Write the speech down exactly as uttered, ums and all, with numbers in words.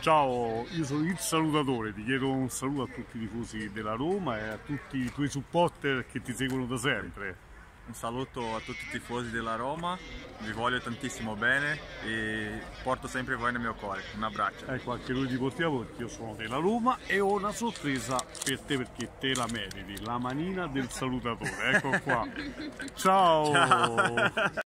Ciao, io sono il Salutatore, ti chiedo un saluto a tutti i tifosi della Roma e a tutti i tuoi supporter che ti seguono da sempre. Un saluto a tutti i tifosi della Roma, vi voglio tantissimo bene e porto sempre voi nel mio cuore, un abbraccio. Ecco, anche noi ti portiamo perché io sono della Roma e ho una sorpresa per te perché te la meriti, la manina del Salutatore, ecco qua. Ciao! Ciao.